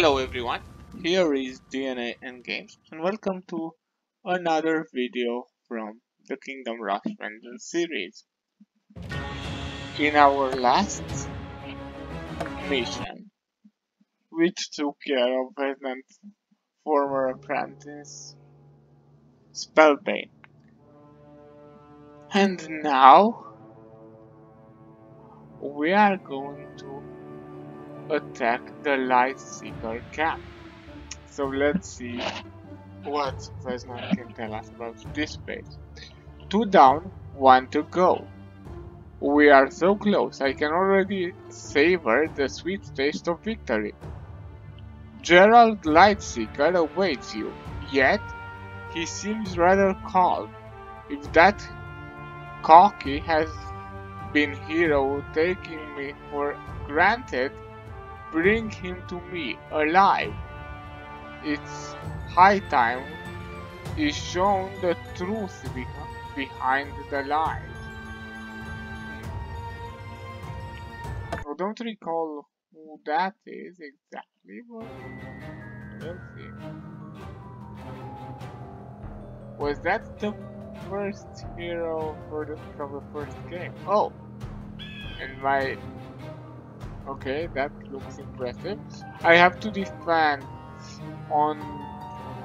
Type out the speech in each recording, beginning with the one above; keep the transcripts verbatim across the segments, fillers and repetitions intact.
Hello everyone, here is D N A and Games and welcome to another video from the Kingdom Rush Vengeance series. In our last mission, which took care of President Former Apprentice Spellbane, and now we are going to attack the Lightseeker camp. So let's see what Feznan can tell us about this place. Two down, one to go. We are so close, I can already savor the sweet taste of victory. Gerald Lightseeker awaits you, yet he seems rather calm. If that cocky has been hero taking me for granted, bring him to me, alive. It's high time is shown the truth be behind the lies. I don't recall who that is exactly, but let's see. Was that the first hero for the, from the first game? Oh! And my... okay, that looks impressive. I have to defend on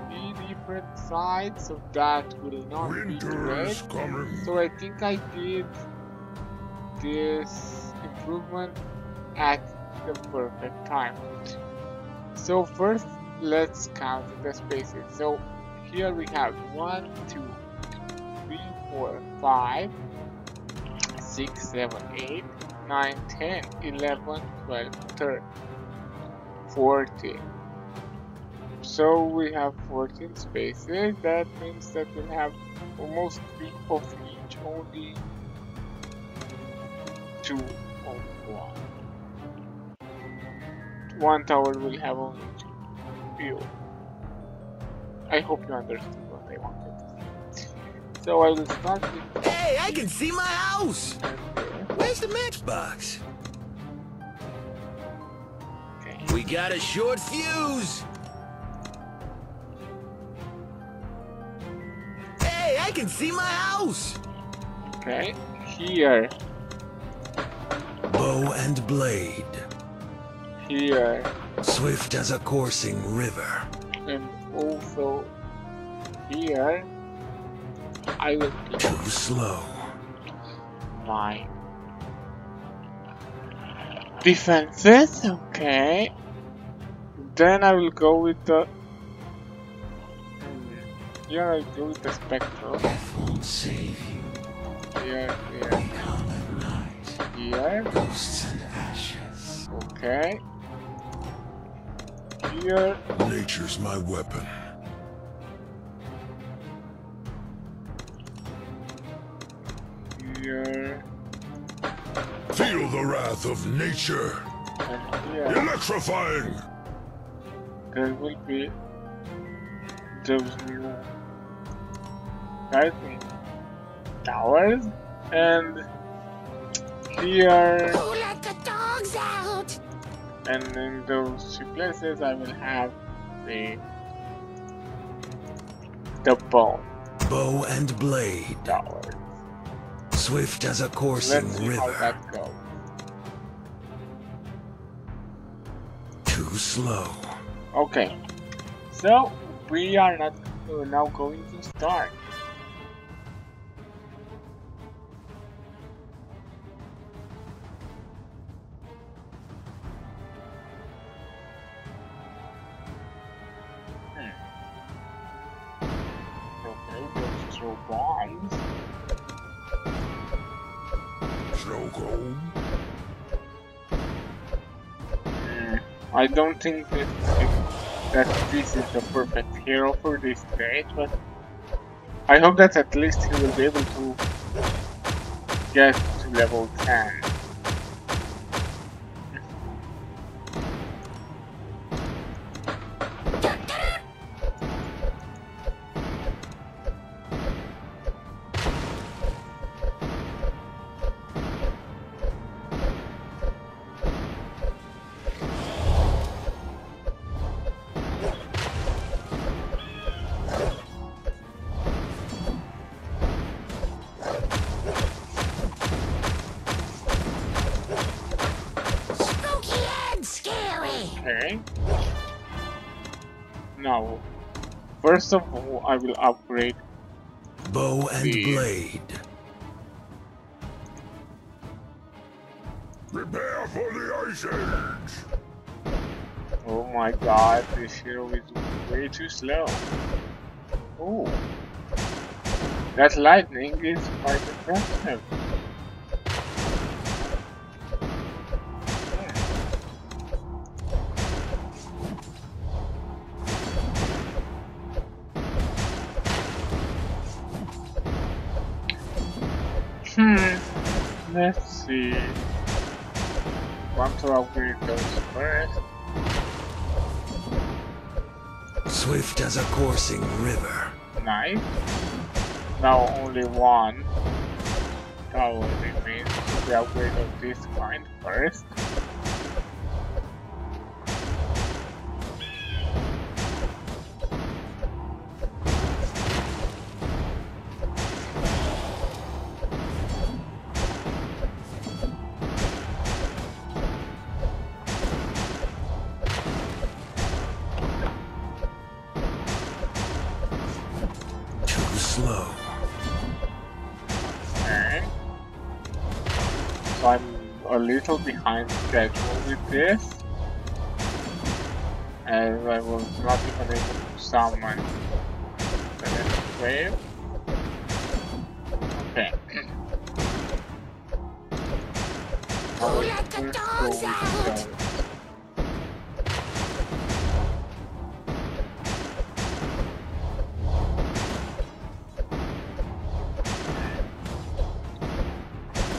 three different sides, so that will not Winter be great. So I think I did this improvement at the perfect time. So first, let's count the spaces. So here we have one, two, three, four, five, six, seven, eight. nine, ten, eleven, twelve, thirteen, fourteen. So we have fourteen spaces. That means that we have almost three of each, only two of one. One tower will have only two view. I hope you understood what I wanted to say. So I will start with... Hey, I can see my house! Where's the matchbox? Okay. We got a short fuse! Hey, I can see my house! Okay, here. Bow and blade. Here. Swift as a coursing river. And also here. I will... too slow. My... defenses, okay. Then I will go with the... here I go with the Spectre. Won't save you. Here, here. Here. Ghosts and ashes. Okay. Here. Nature's my weapon. Here. Feel the wrath of nature! Yeah. Electrifying! There will be those new lightning towers, and here. Who let the dogs out? And in those two places, I will have the the bow, bow and blade tower. Swift as a coursing river. Too slow. Okay, so we are not uh, now going to start. Hmm. Okay, let's throw bombs. Mm, I don't think that, it, that this is the perfect hero for this stage, but I hope that at least he will be able to get to level ten. and scary. Okay. Now, first of all, I will upgrade bow and the... blade. Prepare for the ice age. Oh my God, this hero is way too slow. Oh, that lightning is quite impressive. Hmm, let's see. Want to upgrade those first. Swift as a coursing river. Nice. Now only one tower remains. The upgrade of this kind first. Little behind schedule with this, as I was not even able to summon the next wave. Okay. Oh, let the dogs out!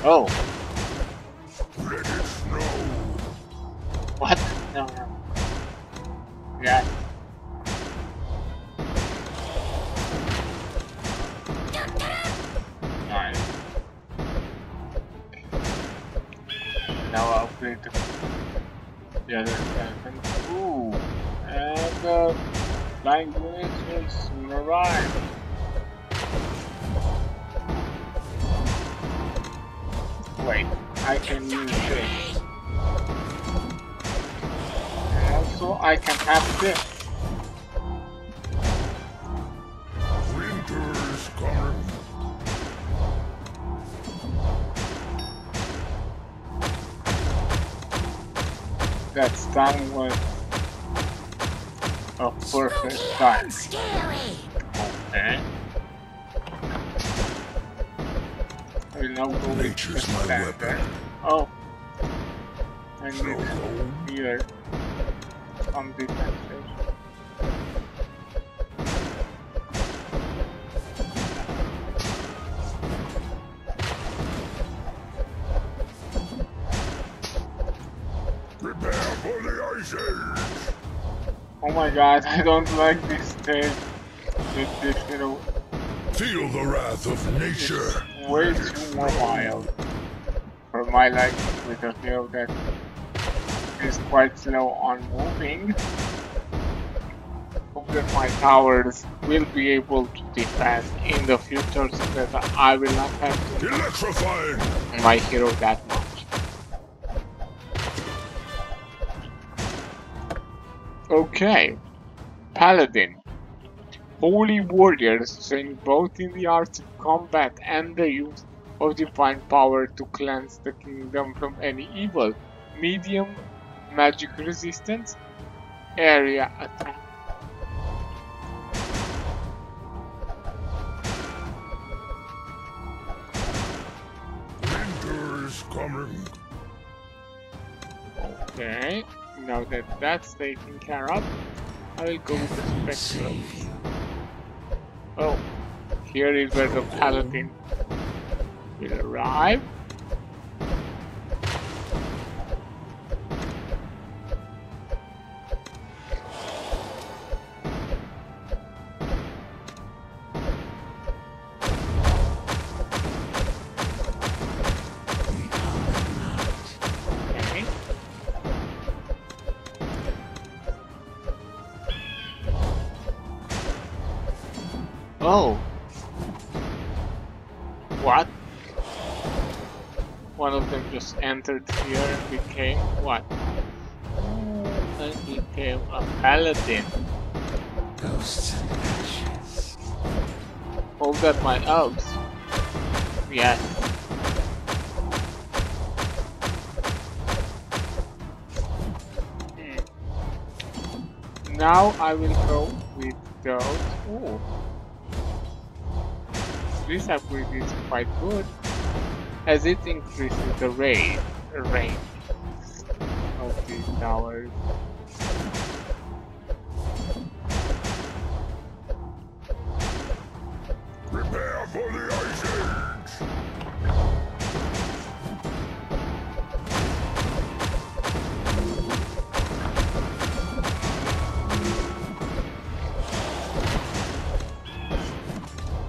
Oh. Okay. We now go nature's my weapon. Oh, I need to hear some defense. Prepare for the ice age. Oh my God, I don't like this thing. This, this, you know, feel the wrath of nature. Way too more mild for my liking, with a hero that is quite slow on moving. Hope that my towers will be able to defend in the future, so that I will not have to electrify my hero that much. Okay, Paladin. Holy warriors train both in the arts of combat and the use of divine power to cleanse the kingdom from any evil. Medium magic resistance, area attack. Winter is coming. Okay. Now that that's taken care of, I will go with the Spectre. Oh, here is where the Paladin will arrive. Entered here and became what? and he became a paladin. Ghosts and ashes. Oh, got my elves. Yes. Now I will go with those. Ooh. This upgrade is quite good, as it increases the range of these towers. Prepare for the ice age.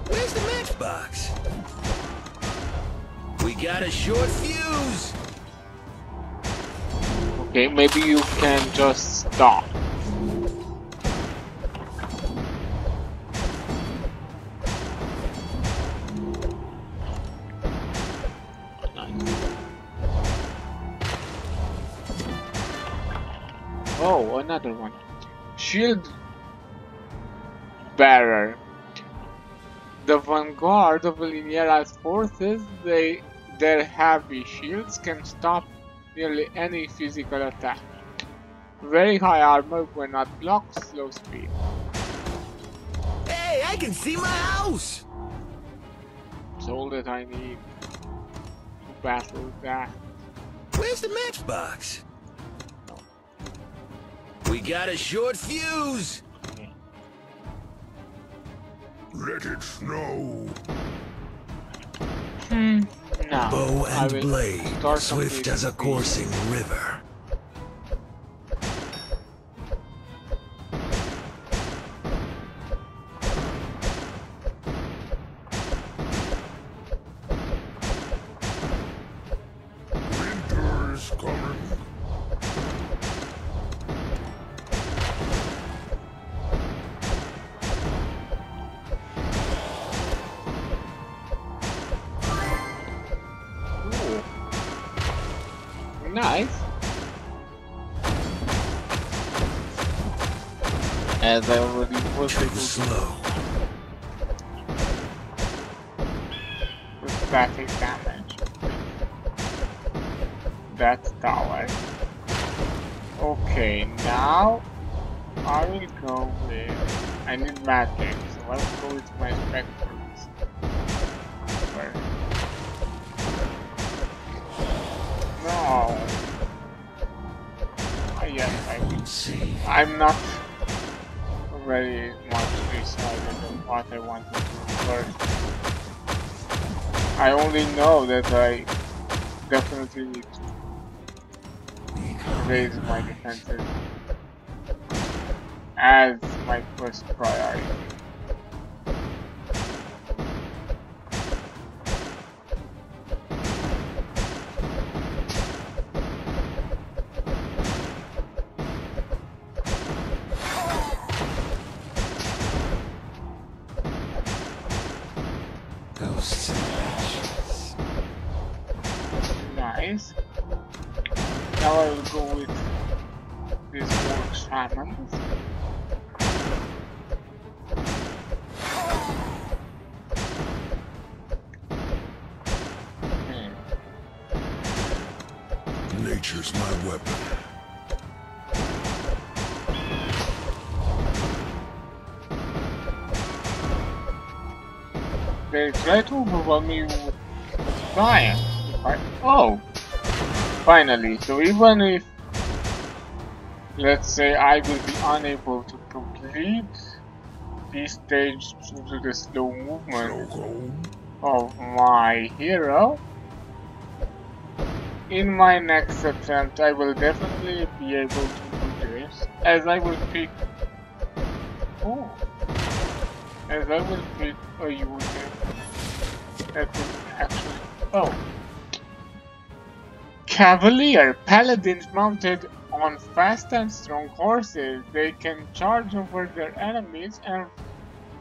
Where's the matchbox? We got a short fuse. Okay, maybe you can just stop. Oh, another one. Shield Bearer. The vanguard of Veneras' forces, they their heavy shields can stop nearly any physical attack. Very high armor when not blocked, slow speed. Hey, I can see my house! It's all that I need to battle that. Where's the matchbox? We got a short fuse! Okay. Let it snow! Hmm. No, bow and blade, swift as a coursing river. Winter is coming. Nice. As I already was able to slow. With static damage. That tower. Okay, now I will go with. I need magic, so I will go with my Spectre. No. Oh, yes, I will see. I'm not very much decided on what I want to do first. I only know that I definitely need to raise my defenses as my first priority. Nice. Now I will go with these four shamans. Hmm. Nature's my weapon. They try to overwhelm me with fire. Oh, finally. So even if, let's say, I will be unable to complete this stage due to the slow movement of my hero, in my next attempt I will definitely be able to do this, as I will pick oh, as I will pick a unit that will actually oh. Cavalier, paladins mounted on fast and strong horses. They can charge over their enemies and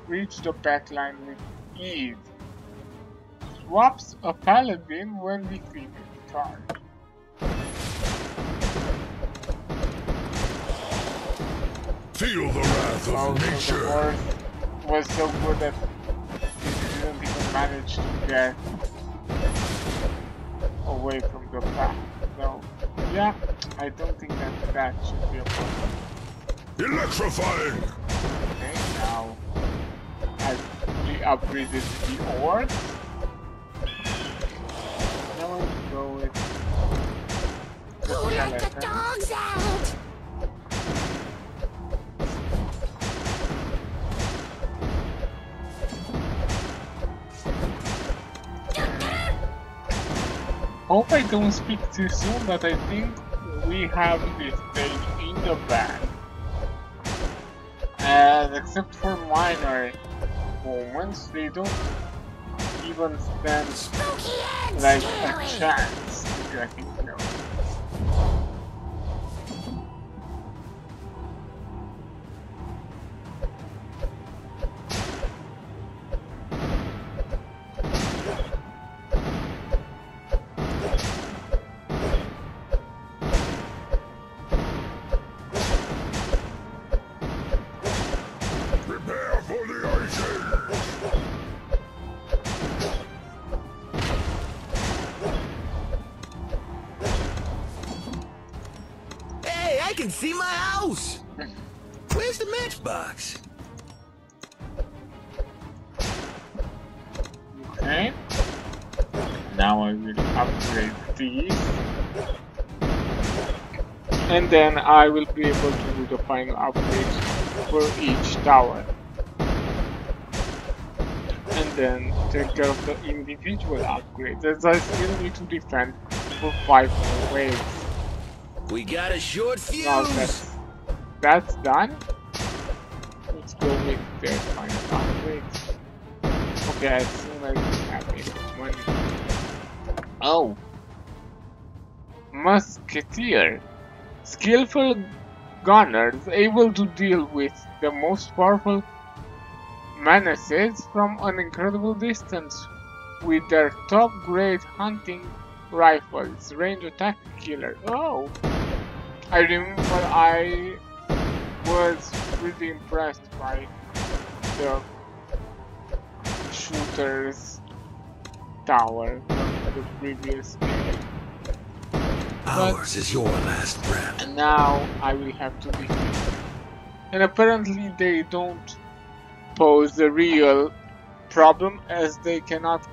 reach the backline with ease. Swaps a paladin when defeated. Charge. Feel the wrath of oh, nature. The war was so good that people managed to get away from the path. So, yeah, I don't think that that should be a problem. Electrifying! Okay, now I've re-upgraded the ore. Now we go with the Go let the dogs out! Hope I don't speak too soon, but I think we have this stage in the bag. And except for minor moments, they don't even stand like a chance to get it. See my house! Where's the matchbox? Okay. Now I will upgrade these. And then I will be able to do the final upgrade for each tower. And then take care of the individual upgrades, as I still need to defend for five more waves. We got a short fuse. Now that's, that's done. Let's go with the final upgrades. Okay, as soon as I have enough money. Oh, Musketeer, skillful gunners able to deal with the most powerful menaces from an incredible distance with their top-grade hunting rifles, range attack killer. Oh. I remember I was really impressed by the shooter's tower from the previous game. Ours is your last breath. And now I will have to defeat them. And apparently they don't pose the real problem, as they cannot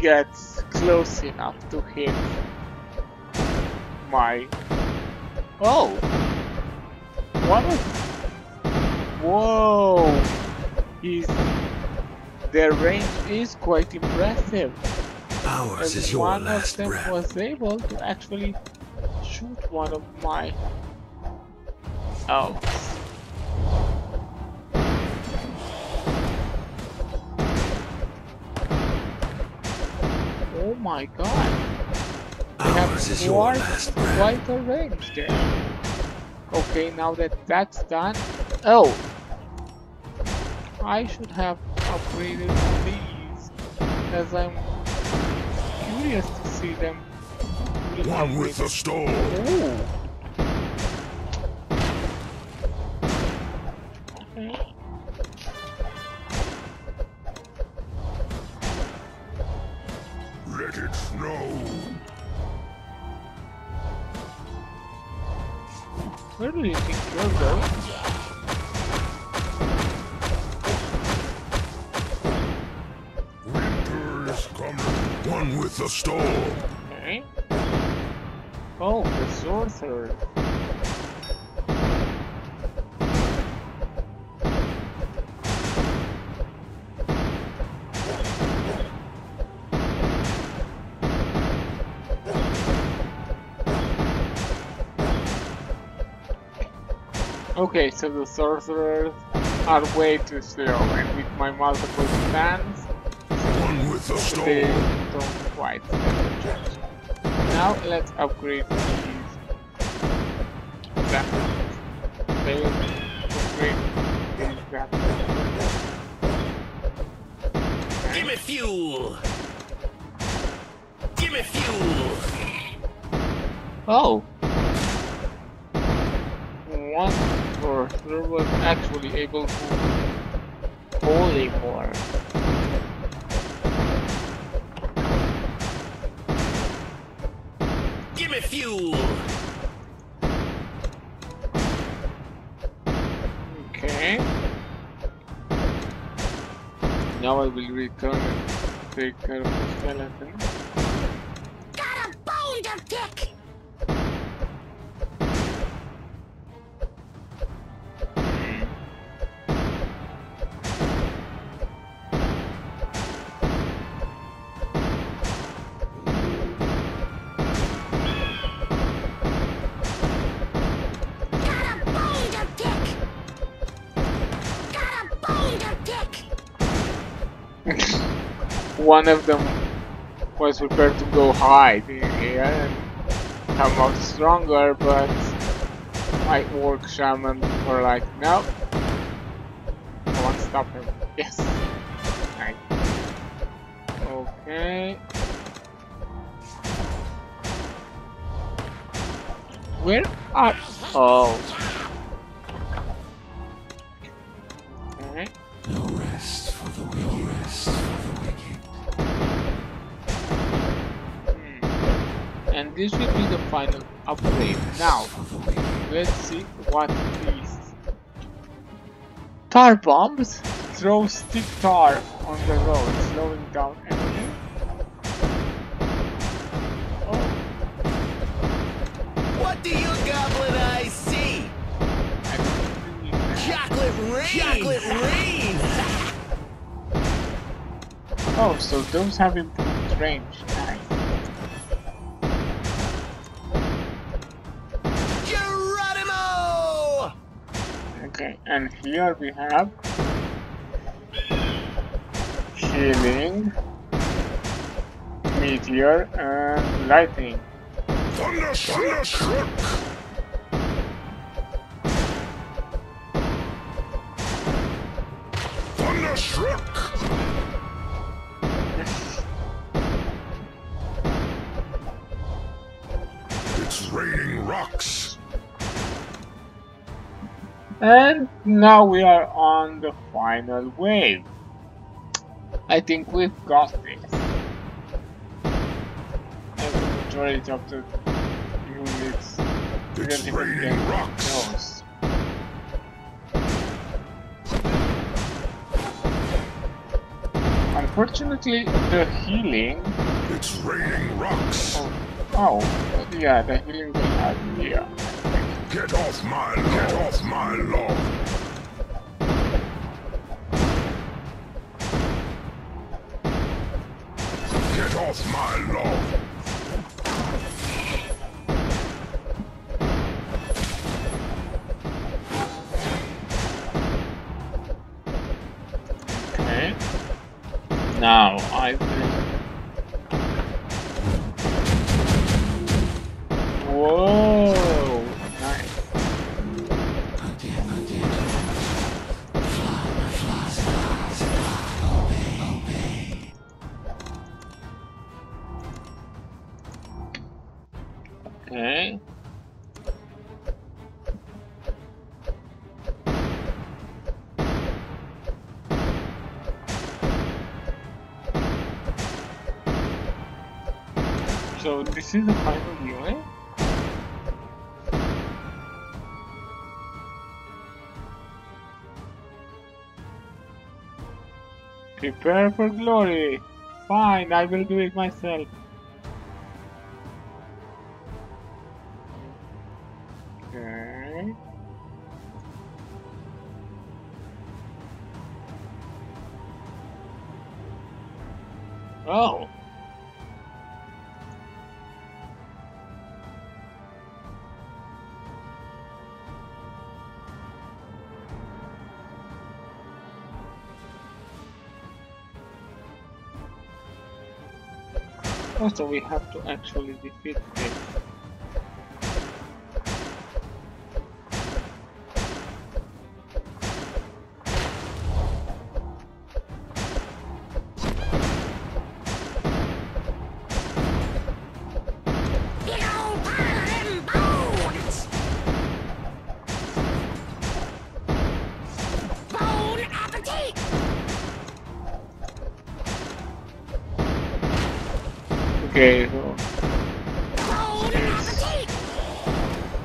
get close enough to hit my... Oh! What was... Whoa! He's... Their range is quite impressive. Ours is your last breath. One of them was able to actually shoot one of my... Oh. Oh my god, they have dwarfed quite a range there. Okay, now that that's done... Oh! I should have upgraded these, as I'm curious to see them. One with the storm! Okay. Let it snow. Where do you think you're going? Winter is coming. One with the storm. Okay. Oh, the sorcerer. Okay, so the sorcerers are way too slow, and with my multiple stands, One with the they don't quite stand the chance. Now let's upgrade these graphics. They will upgrade these graphics. Okay. Give me fuel! Give me fuel! Oh! One. For sorcerer was actually able to... Holy war. Give me fuel! Okay. Now I will return and take care of the skeleton. Got a bone to pick! One of them was prepared to go hide in here and come out stronger, but my orc shaman were like, no, I want to stop him. Yes. Right. Okay. Where are... Oh. This will be the final upgrade. Now, let's see what these tar bombs throw. Stick tar on the road, slowing down everything. Oh. What do you goblin eyes see? Chocolate rain! Chocolate rain! Oh, so those have improved range. Nice. Okay, and here we have healing, meteor, and lightning. Thunderstruck! Thunderstruck! It's raining rocks. And now we are on the final wave. I think we've got this. And the majority of the units really raining rocks. Unfortunately, the healing. It's raining rocks. Oh, oh yeah, the healing we had here. Get off my lawn! Get off my lawn! Get off my lawn! Okay. Now I will... Whoa! So this is the final unit. Prepare for glory. Fine, I will do it myself. Okay. Oh. Also, we have to actually defeat this. Get old Paladin bones! Okay, well.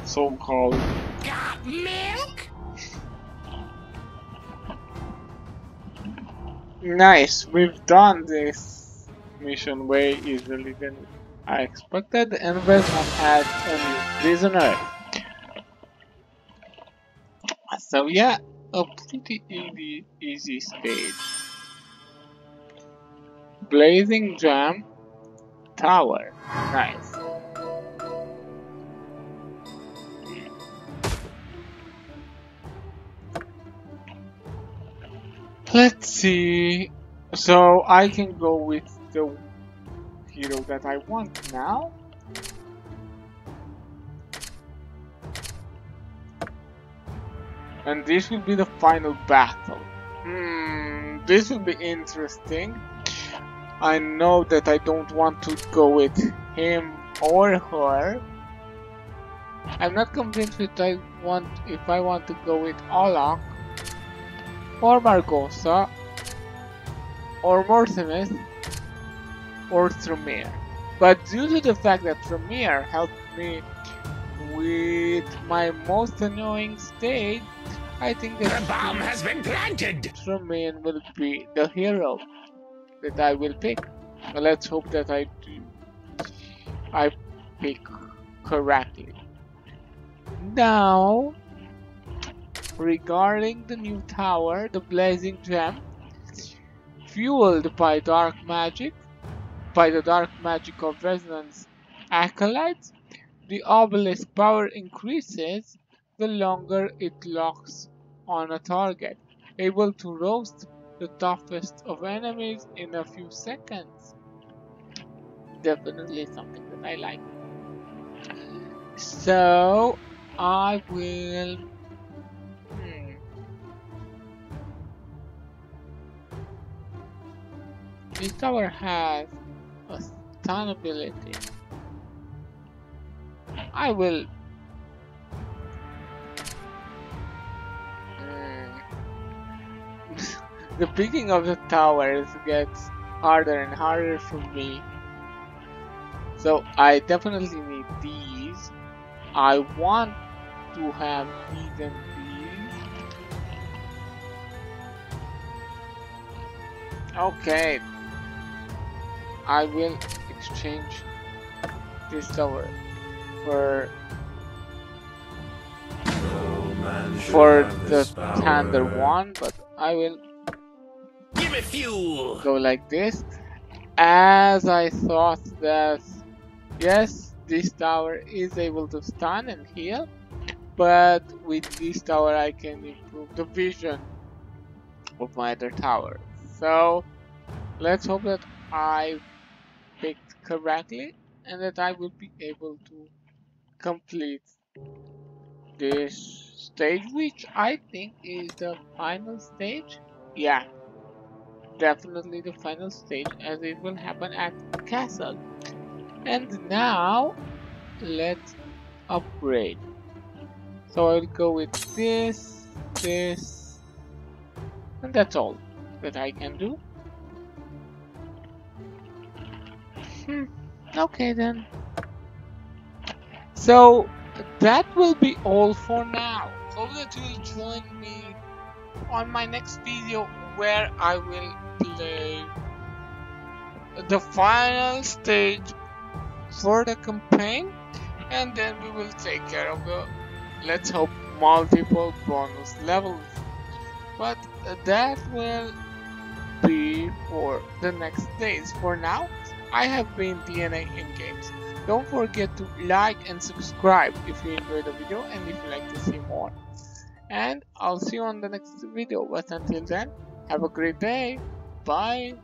So called. Got milk? Nice, we've done this mission way easily than I expected, and Feznan has a new prisoner. So yeah, a pretty easy, easy stage. Blazing Gem Tower. Nice. Let's see. So I can go with the hero that I want now. And this will be the final battle. Hmm, this will be interesting. I know that I don't want to go with him or her. I'm not convinced that I want if I want to go with Olac or Margosa or Morsemith or Thromir. But due to the fact that Thromir helped me with my most annoying stage, I think that the bomb has been planted. Thromir will be the hero that I will pick. But let's hope that I do. I pick correctly. Now, regarding the new tower, the Blazing Gem, fueled by dark magic, by the dark magic of Resonance Acolytes, the obelisk power increases the longer it locks on a target, able to roast the toughest of enemies in a few seconds. Definitely something that I like. So I will hmm. This tower has a stun ability. I will The picking of the towers gets harder and harder for me. So I definitely need these. I want to have these and these. Okay. I will exchange this tower for for the Thunder one, but I will fuel. Go like this, as I thought that yes, this tower is able to stun and heal, but with this tower I can improve the vision of my other tower. So let's hope that I picked correctly and that I will be able to complete this stage, which I think is the final stage. Yeah. Definitely the final stage, as it will happen at the castle. And now let's upgrade. So I'll go with this, this, and that's all that I can do. Hmm. Okay then. So that will be all for now. Hope that you'll join me on my next video, where I will play the final stage for the campaign, and then we will take care of the, let's hope, multiple bonus levels. But that will be for the next days. For now, I have been D N A and Games. Don't forget to like and subscribe if you enjoyed the video and if you like to see more, and I'll see you on the next video. But until then, have a great day. Bye.